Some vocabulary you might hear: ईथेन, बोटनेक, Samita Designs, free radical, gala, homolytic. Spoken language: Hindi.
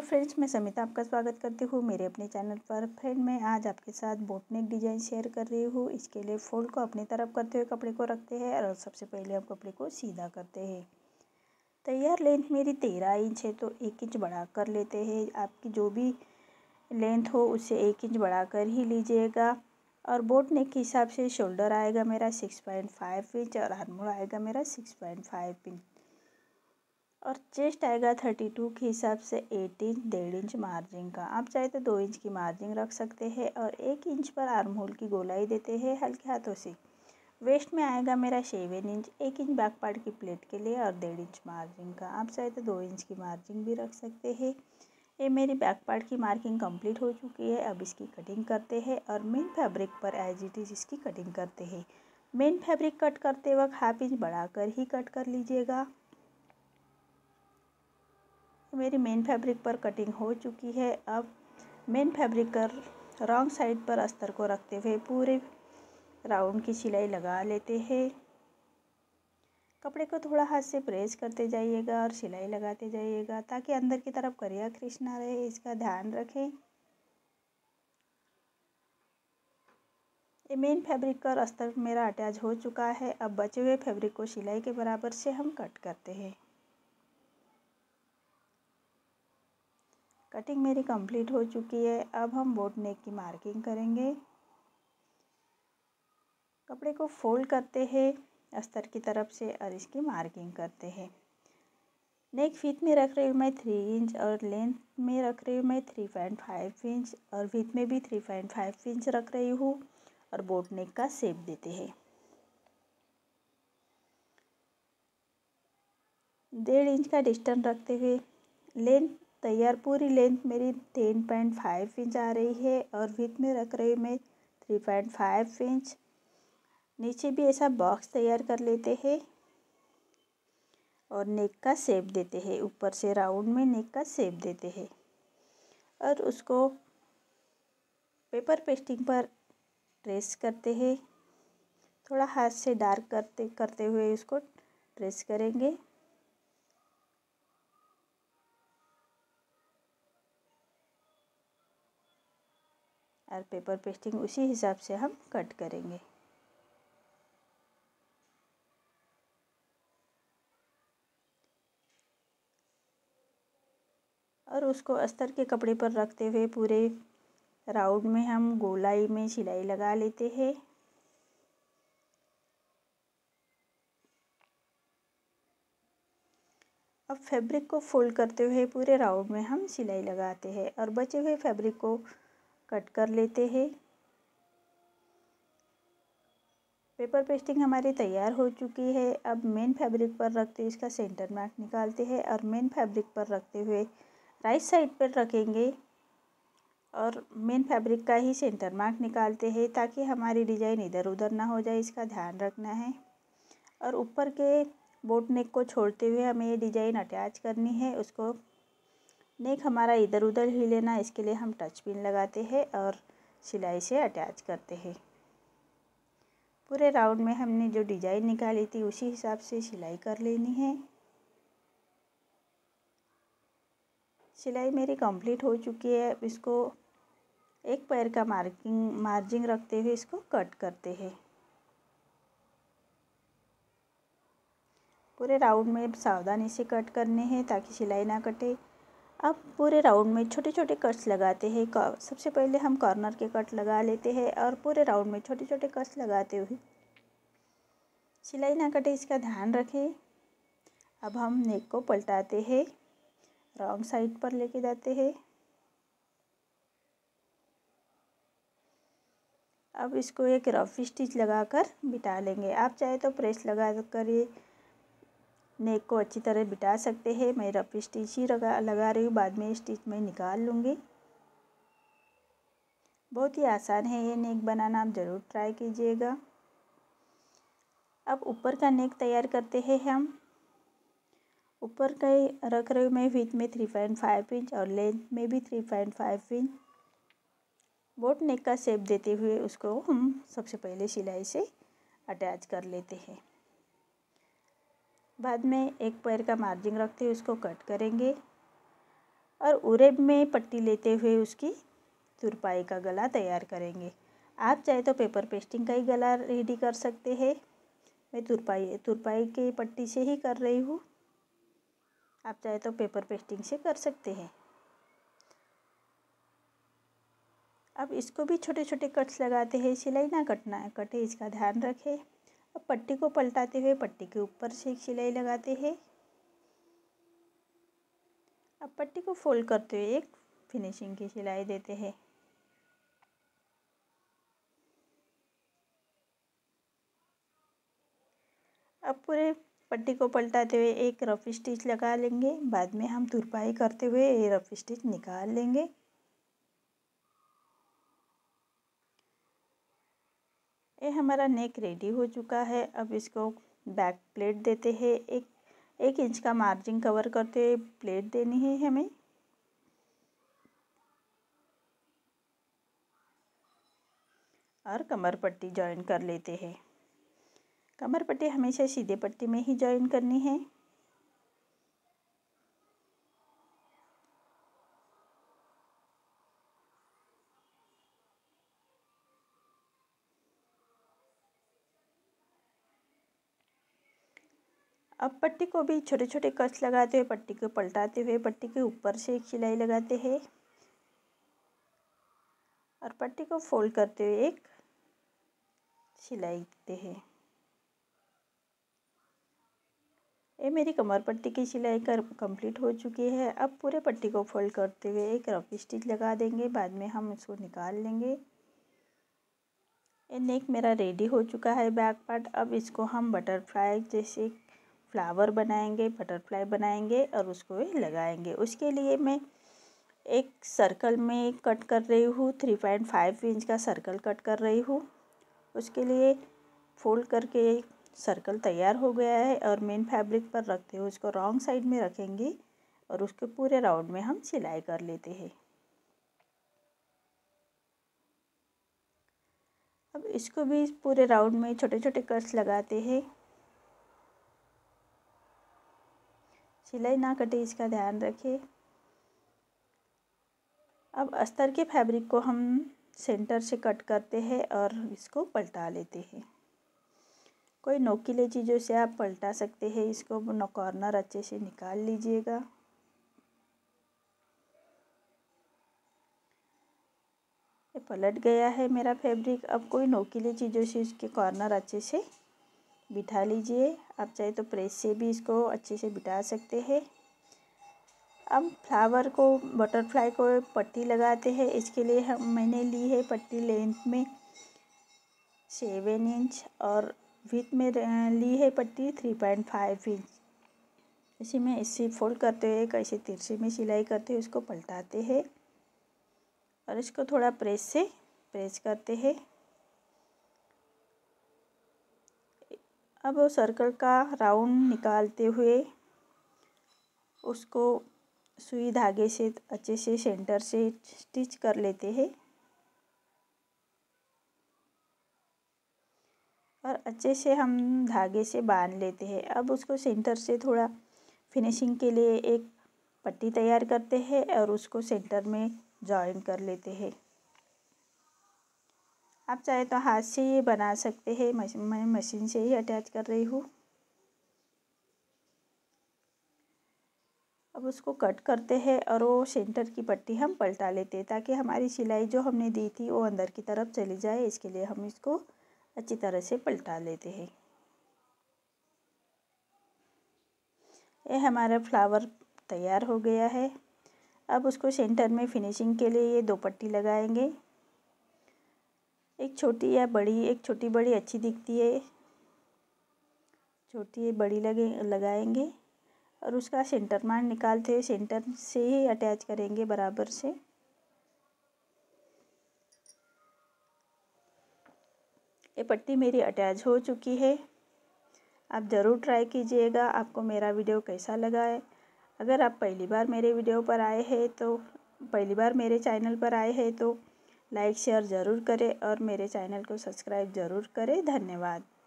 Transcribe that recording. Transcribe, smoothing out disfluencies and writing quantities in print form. हेलो फ्रेंड्स, मैं समिता आपका स्वागत करती हूँ मेरे अपने चैनल पर। फ्रेंड, मैं आज आपके साथ बोटनेक डिज़ाइन शेयर कर रही हूँ। इसके लिए फोल्ड को अपनी तरफ करते हुए कपड़े को रखते हैं और सबसे पहले हम कपड़े को सीधा करते हैं। तैयार लेंथ मेरी 13 इंच है, तो 1 इंच बढ़ा कर लेते हैं। आपकी जो भी लेंथ हो उससे 1 इंच बढ़ा कर ही लीजिएगा। और बोटनेक के हिसाब से शोल्डर आएगा मेरा 6.5 इंच और आर्महोल आएगा मेरा 6.5 इंच और चेस्ट आएगा 32 के हिसाब से 8 इंच, 1.5 इंच मार्जिन का। आप चाहे तो 2 इंच की मार्जिन रख सकते हैं और 1 इंच पर आर्म होल की गोलाई देते हैं हल्के हाथों से। वेस्ट में आएगा मेरा 7 इंच, 1 इंच बैक पार्ट की प्लेट के लिए और 1.5 इंच मार्जिन का। आप चाहे तो 2 इंच की मार्जिन भी रख सकते हैं। ये मेरी बैक पार्ट की मार्किंग कंप्लीट हो चुकी है। अब इसकी कटिंग करते हैं और मेन फैब्रिक पर एज इट इज़ इसकी कटिंग करते हैं। मेन फैब्रिक कट करते वक्त 1/2 इंच बढ़ाकर ही कट कर लीजिएगा। मेरी मेन फैब्रिक पर कटिंग हो चुकी है। अब मेन फैब्रिक कर रॉन्ग साइड पर अस्तर को रखते हुए पूरे राउंड की सिलाई लगा लेते हैं। कपड़े को थोड़ा हाथ से प्रेस करते जाइएगा और सिलाई लगाते जाइएगा ताकि अंदर की तरफ करिया खींच ना रहे, इसका ध्यान रखें। ये मेन फैब्रिक कर अस्तर मेरा अटैच हो चुका है। अब बचे हुए फैब्रिक को सिलाई के बराबर से हम कट करते हैं। कटिंग मेरी कंप्लीट हो चुकी है। अब हम बोटनेक की मार्किंग करेंगे। कपड़े को फोल्ड करते हैं अस्तर की तरफ से और इसकी मार्किंग करते हैं। नेक फीट में रख रही हूँ मैं 3 इंच और लेंथ में रख रही हूँ मैं 3.5 इंच और फीट में भी 3.5 इंच रख रही हूँ और बोटनेक का शेप देते हैं। 1.5 इंच का डिस्टेंस रखते हुए लेंथ तैयार पूरी लेंथ मेरी 10.5 इंच आ रही है और विड्थ में रख रही हूँ मैं 3.5 इंच। नीचे भी ऐसा बॉक्स तैयार कर लेते हैं और नेक का शेप देते हैं। ऊपर से राउंड में नेक का शेप देते हैं और उसको पेपर पेस्टिंग पर ट्रेस करते हैं। थोड़ा हाथ से डार्क करते हुए उसको ट्रेस करेंगे। और पेपर पेस्टिंग उसी हिसाब से हम कट करेंगे। और उसको अस्तर के कपड़े पर रखते हुए पूरे राउंड में हम गोलाई में सिलाई लगा लेते हैं। अब फैब्रिक को फोल्ड करते हुए पूरे राउंड में हम सिलाई लगाते हैं और बचे हुए फैब्रिक को कट कर लेते हैं। पेपर पेस्टिंग हमारी तैयार हो चुकी है। अब मेन फैब्रिक पर रखते हुए इसका सेंटर मार्क निकालते हैं और मेन फैब्रिक पर रखते हुए राइट साइड पर रखेंगे और मेन फैब्रिक का ही सेंटर मार्क निकालते हैं ताकि हमारी डिज़ाइन इधर उधर ना हो जाए, इसका ध्यान रखना है। और ऊपर के बोटनेक को छोड़ते हुए हमें ये डिज़ाइन अटैच करनी है। उसको नेक हमारा इधर उधर ही लेना, इसके लिए हम टच पिन लगाते हैं और सिलाई से अटैच करते हैं। पूरे राउंड में हमने जो डिज़ाइन निकाली थी उसी हिसाब से सिलाई कर लेनी है। सिलाई मेरी कंप्लीट हो चुकी है। इसको 1 पैर का मार्जिन रखते हुए इसको कट करते हैं। पूरे राउंड में सावधानी से कट करने हैं ताकि सिलाई ना कटे। अब पूरे राउंड में छोटे छोटे कट्स लगाते हैं। सबसे पहले हम कॉर्नर के कट लगा लेते हैं और पूरे राउंड में छोटे छोटे कट्स लगाते हुए सिलाई ना कटे, इसका ध्यान रखें। अब हम नेक को पलटाते हैं, रॉन्ग साइड पर लेके जाते हैं। अब इसको एक रफ स्टिच लगाकर बिटा लेंगे। आप चाहे तो प्रेस लगा कर ये नेक को अच्छी तरह बिटा सकते हैं। मैं रफ स्टिच ही लगा रही हूँ, बाद में स्टिच मैं निकाल लूँगी। बहुत ही आसान है ये नेक बनाना, आप ज़रूर ट्राई कीजिएगा। अब ऊपर का नेक तैयार करते हैं हम। ऊपर का रख रही हूँ मैं विड्थ में 3.5 इंच और लेंथ में भी 3.5 इंच। बोट नेक का शेप देते हुए उसको हम सबसे पहले सिलाई से अटैच कर लेते हैं। बाद में 1 पैर का मार्जिन रखते हुए उसको कट करेंगे। और उरेब में पट्टी लेते हुए उसकी तुरपाई का गला तैयार करेंगे। आप चाहे तो पेपर पेस्टिंग का ही गला रेडी कर सकते हैं। मैं तुरपाई की पट्टी से ही कर रही हूँ, आप चाहे तो पेपर पेस्टिंग से कर सकते हैं। अब इसको भी छोटे छोटे कट्स लगाते हैं, सिलाई ना कटे इसका ध्यान रखें। अब पट्टी को पलटाते हुए पट्टी के ऊपर से एक सिलाई लगाते हैं। अब पट्टी को फोल्ड करते हुए एक फिनिशिंग की सिलाई देते हैं। अब पूरे पट्टी को पलटाते हुए एक रफ स्टिच लगा लेंगे, बाद में हम तुरपाई करते हुए ये रफ स्टिच निकाल लेंगे। ये हमारा नेक रेडी हो चुका है। अब इसको बैक प्लेट देते हैं। एक इंच का मार्जिन कवर करते हुए प्लेट देनी है हमें। और कमर पट्टी जॉइन कर लेते हैं। कमर पट्टी हमेशा सीधे पट्टी में ही जॉइन करनी है। अब पट्टी को भी छोटे छोटे कट्स लगाते हुए पट्टी को पलटाते हुए पट्टी के ऊपर से एक सिलाई लगाते हैं और पट्टी को फोल्ड करते हुए एक सिलाई देते हैं। ये मेरी कमर पट्टी की सिलाई कंप्लीट हो चुकी है। अब पूरे पट्टी को फोल्ड करते हुए एक रफ स्टिच लगा देंगे, बाद में हम इसको निकाल लेंगे। ये नेक मेरा रेडी हो चुका है बैक पार्ट। अब इसको हम बटरफ्लाई जैसे फ्लावर बनाएंगे, बटरफ्लाई बनाएंगे और उसको लगाएंगे। उसके लिए मैं एक सर्कल में कट कर रही हूँ, 3.5 इंच का सर्कल कट कर रही हूँ। उसके लिए फोल्ड करके सर्कल तैयार हो गया है और मेन फैब्रिक पर रखते हुए उसको रॉन्ग साइड में रखेंगे और उसके पूरे राउंड में हम सिलाई कर लेते हैं। अब इसको भी पूरे राउंड में छोटे छोटे कट्स लगाते हैं, सिलाई ना कटे इसका ध्यान रखें। अब अस्तर के फैब्रिक को हम सेंटर से कट करते हैं और इसको पलटा लेते हैं। कोई नोकीले चीज़ों से आप पलटा सकते हैं, इसको कॉर्नर अच्छे से निकाल लीजिएगा। ये पलट गया है मेरा फैब्रिक। अब कोई नोकीले चीज़ों से इसके कॉर्नर अच्छे से बिठा लीजिए। आप चाहे तो प्रेस से भी इसको अच्छे से बिठा सकते हैं। अब फ्लावर को बटरफ्लाई को पट्टी लगाते हैं। इसके लिए मैंने ली है पट्टी लेंथ में 7 इंच और विथ में ली है पट्टी 3.5 इंच। इसी में इसी फोल्ड करते हुए कैसे तिरछी में सिलाई करते हुए उसको पलटाते हैं और इसको थोड़ा प्रेस से प्रेस करते हैं। अब वो सर्कल का राउंड निकालते हुए उसको सुई धागे से अच्छे से सेंटर से स्टिच कर लेते हैं और अच्छे से हम धागे से बांध लेते हैं। अब उसको सेंटर से थोड़ा फिनिशिंग के लिए एक पट्टी तैयार करते हैं और उसको सेंटर में जॉइन कर लेते हैं। आप चाहे तो हाथ से ये बना सकते हैं, मैं मशीन से ही अटैच कर रही हूँ। अब उसको कट करते हैं और वो सेंटर की पट्टी हम पलटा लेते हैं ताकि हमारी सिलाई जो हमने दी थी वो अंदर की तरफ चली जाए। इसके लिए हम इसको अच्छी तरह से पलटा लेते हैं। ये हमारा फ्लावर तैयार हो गया है। अब उसको सेंटर में फिनिशिंग के लिए ये दो पट्टी लगाएंगे, एक छोटी या बड़ी, एक छोटी बड़ी अच्छी दिखती है, छोटी या बड़ी लगाएंगे और उसका सेंटर मार्क निकालते हुए सेंटर से ही अटैच करेंगे बराबर से। ये पट्टी मेरी अटैच हो चुकी है। आप ज़रूर ट्राई कीजिएगा। आपको मेरा वीडियो कैसा लगा है? अगर आप पहली बार मेरे चैनल पर आए हैं तो लाइक शेयर ज़रूर करें और मेरे चैनल को सब्सक्राइब ज़रूर करें। धन्यवाद।